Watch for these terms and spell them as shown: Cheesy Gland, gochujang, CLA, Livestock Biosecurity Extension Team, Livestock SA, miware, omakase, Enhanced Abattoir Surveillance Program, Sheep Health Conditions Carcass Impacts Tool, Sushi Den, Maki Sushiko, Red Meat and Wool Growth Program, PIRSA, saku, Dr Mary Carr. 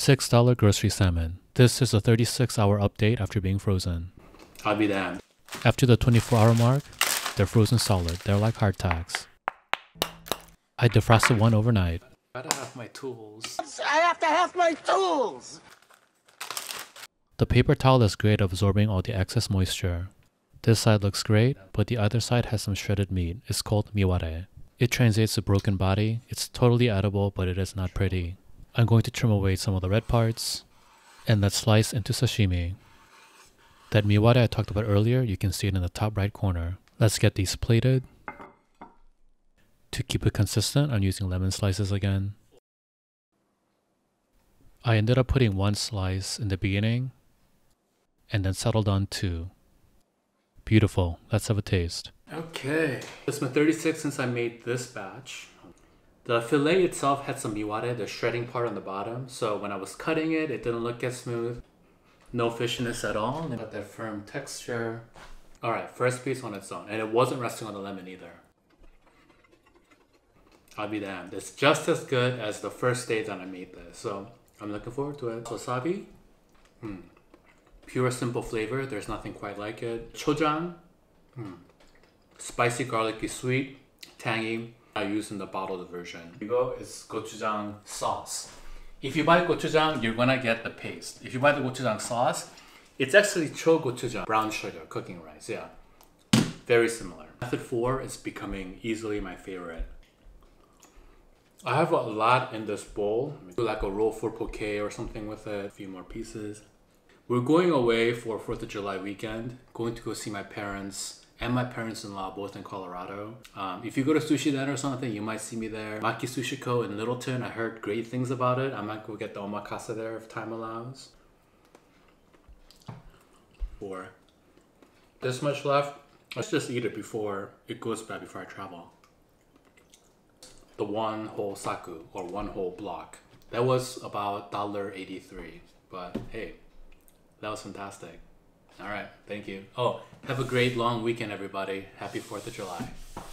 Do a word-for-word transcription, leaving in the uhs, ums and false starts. six dollar grocery salmon. This is a thirty-six hour update after being frozen. I'll be damned. After the twenty-four hour mark, they're frozen solid. They're like hardtacks. I defrosted one overnight. I gotta have my tools. I have to have my tools! The paper towel is great at absorbing all the excess moisture. This side looks great, but the other side has some shredded meat. It's called miware. It translates to broken body. It's totally edible, but it is not pretty. I'm going to trim away some of the red parts, and let's slice into sashimi. That miware I talked about earlier, you can see it in the top right corner. Let's get these plated. To keep it consistent, I'm using lemon slices again. I ended up putting one slice in the beginning and then settled on two. Beautiful. Let's have a taste. Okay. It's been thirty-six since I made this batch. The fillet itself had some miware, the shredding part on the bottom, so when I was cutting it, it didn't look as smooth. No fishiness at all. It got that firm texture. Alright, first piece on its own, and it wasn't resting on the lemon either. I'll be damned. It's just as good as the first day that I made this, so I'm looking forward to it. Wasabi. Mm. Pure, simple flavor. There's nothing quite like it. Gochujang. Mm. Spicy, garlicky, sweet, tangy. I use in the bottled version. Here you go. It's gochujang sauce. If you buy gochujang, you're gonna get the paste. If you buy the gochujang sauce, it's actually cho gochujang, brown sugar, cooking rice. Yeah, very similar. Method four is becoming easily my favorite. I have a lot in this bowl. Do like a roll for poke or something with it. A few more pieces. We're going away for fourth of July weekend. Going to go see my parents and my parents-in-law, both in Colorado. Um, if you go to Sushi Den or something, you might see me there. Maki Sushiko in Littleton. I heard great things about it. I might go get the omakase there if time allows. Or this much left. Let's just eat it before it goes bad, before I travel. The one whole saku, or one whole block. That was about one dollar eighty-three, but hey, that was fantastic. All right, thank you. Oh, have a great long weekend, everybody. Happy fourth of July.